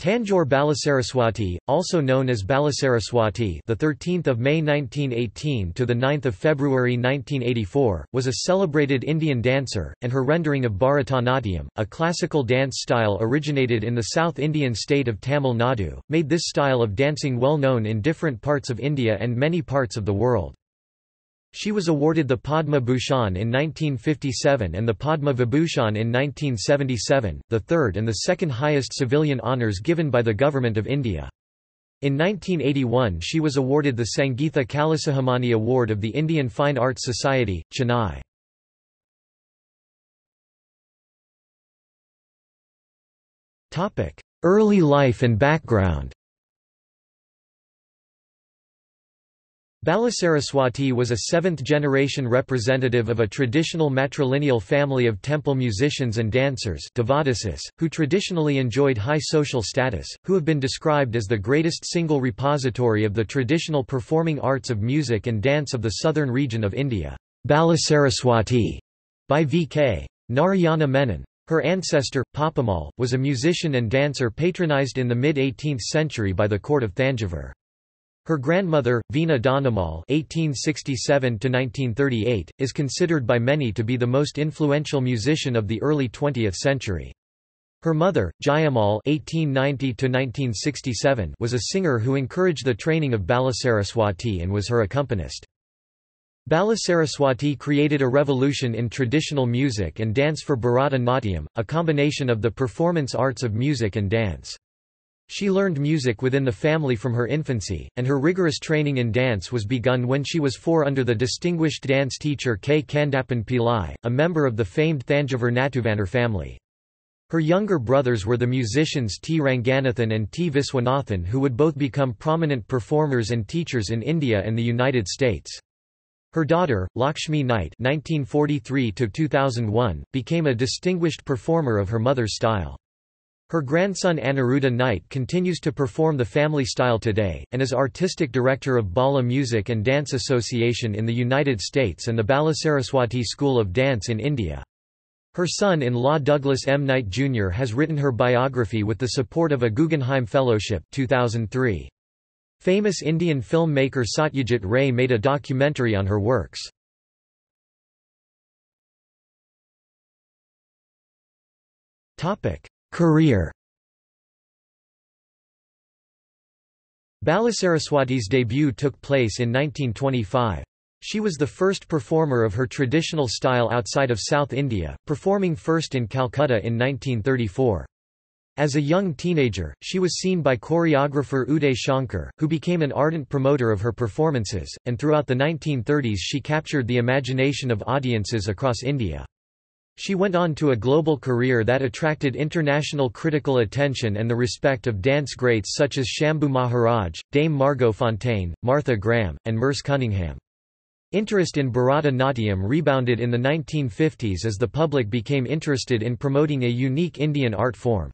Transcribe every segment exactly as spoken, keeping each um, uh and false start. Tanjore Balasaraswati, also known as Balasaraswati, the thirteenth of May nineteen eighteen to the ninth of February nineteen eighty-four, was a celebrated Indian dancer, and her rendering of Bharatanatyam, a classical dance style originated in the South Indian state of Tamil Nadu, made this style of dancing well known in different parts of India and many parts of the world. She was awarded the Padma Bhushan in nineteen fifty-seven and the Padma Vibhushan in nineteen seventy-seven, the third and the second highest civilian honours given by the Government of India. In nineteen eighty-one she was awarded the Sangeetha Kalasikhamani Award of the Indian Fine Arts Society, Chennai. Early life and background. Balasaraswati was a seventh-generation representative of a traditional matrilineal family of temple musicians and dancers, devadasis, who traditionally enjoyed high social status, who have been described as the greatest single repository of the traditional performing arts of music and dance of the southern region of India. Balasaraswati by V K Narayana Menon. Her ancestor, Papamal, was a musician and dancer patronized in the mid eighteenth century by the court of Thanjavur. Her grandmother, Veena Dhanamal (eighteen sixty-seven to nineteen thirty-eight), is considered by many to be the most influential musician of the early twentieth century. Her mother, Jayamal (eighteen ninety to nineteen sixty-seven), was a singer who encouraged the training of Balasaraswati and was her accompanist. Balasaraswati created a revolution in traditional music and dance for Bharatanatyam, a combination of the performance arts of music and dance. She learned music within the family from her infancy, and her rigorous training in dance was begun when she was four under the distinguished dance teacher K. Kandapan Pillai, a member of the famed Thanjavur Natuvanar family. Her younger brothers were the musicians T. Ranganathan and T. Viswanathan, who would both become prominent performers and teachers in India and the United States. Her daughter, Lakshmi Knight (nineteen forty-three to two thousand one), became a distinguished performer of her mother's style. Her grandson Aniruddha Knight continues to perform the family style today, and is artistic director of Bala Music and Dance Association in the United States and the Balasaraswati School of Dance in India. Her son-in-law Douglas M. Knight Junior has written her biography with the support of a Guggenheim Fellowship two thousand three. Famous Indian filmmaker Satyajit Ray made a documentary on her works. Career. Balasaraswati's debut took place in nineteen twenty-five. She was the first performer of her traditional style outside of South India, performing first in Calcutta in nineteen thirty-four. As a young teenager, she was seen by choreographer Uday Shankar, who became an ardent promoter of her performances, and throughout the nineteen thirties she captured the imagination of audiences across India. She went on to a global career that attracted international critical attention and the respect of dance greats such as Shambhu Maharaj, Dame Margot Fonteyn, Martha Graham, and Merce Cunningham. Interest in Bharatanatyam rebounded in the nineteen fifties as the public became interested in promoting a unique Indian art form.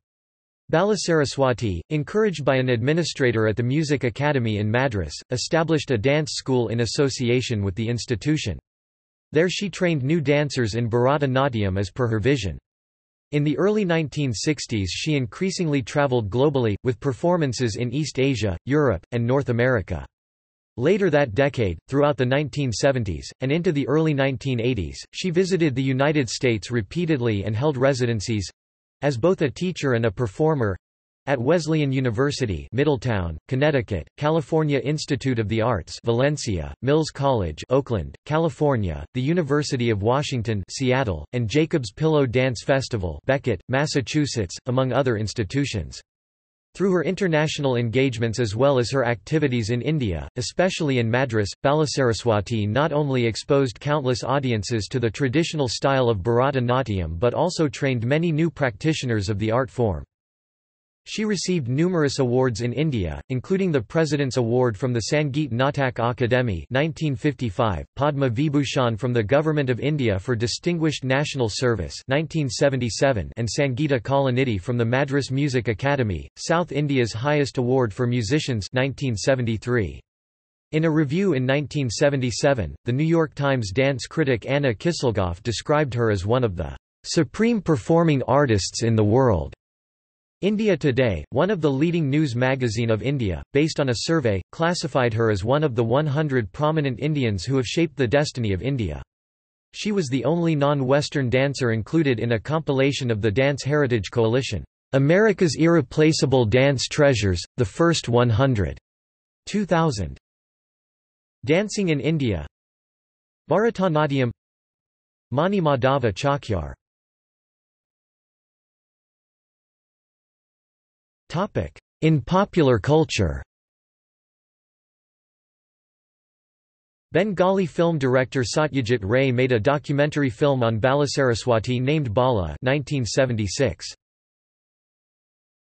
Balasaraswati, encouraged by an administrator at the Music Academy in Madras, established a dance school in association with the institution. There she trained new dancers in Bharatanatyam as per her vision. In the early nineteen sixties she increasingly travelled globally, with performances in East Asia, Europe, and North America. Later that decade, throughout the nineteen seventies, and into the early nineteen eighties, she visited the United States repeatedly and held residencies—as both a teacher and a performer— at Wesleyan University, Middletown, Connecticut, California Institute of the Arts, Valencia, Mills College, Oakland, California, the University of Washington, Seattle, and Jacob's Pillow Dance Festival, Beckett, Massachusetts, among other institutions. Through her international engagements as well as her activities in India, especially in Madras, Balasaraswati not only exposed countless audiences to the traditional style of Bharatanatyam but also trained many new practitioners of the art form. She received numerous awards in India, including the President's Award from the Sangeet Natak Akademi nineteen fifty-five, Padma Vibhushan from the Government of India for Distinguished National Service nineteen seventy-seven, and Sangeetha Kalanidhi from the Madras Music Academy, South India's highest award for musicians nineteen seventy-three. In a review in nineteen seventy-seven, The New York Times dance critic Anna Kisselgoff described her as one of the "supreme performing artists in the world." India Today, one of the leading news magazine of India, based on a survey, classified her as one of the one hundred prominent Indians who have shaped the destiny of India. She was the only non-Western dancer included in a compilation of the Dance Heritage Coalition, America's Irreplaceable Dance Treasures, The First one hundred, two thousand. Dancing in India. Bharatanatyam, Mani Madhava Chakyar. In popular culture. Bengali film director Satyajit Ray made a documentary film on Balasaraswati named Bala nineteen seventy-six.